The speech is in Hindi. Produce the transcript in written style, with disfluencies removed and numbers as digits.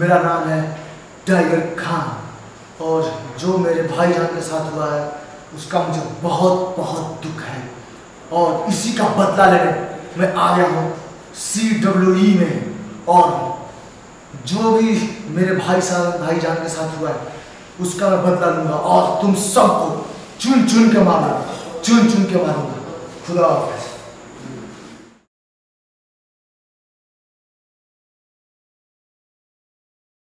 मेरा नाम है टाइगर खान और जो मेरे भाईजान के साथ हुआ है उसका मुझे बहुत बहुत दुख है और इसी का बदला लेने मैं आ गया हूँ CWE में। और जो भी मेरे भाईजान के साथ हुआ है उसका मैं बदला लूंगा और तुम सबको चुन चुन के मारूंगा, खुदा हाफिज़।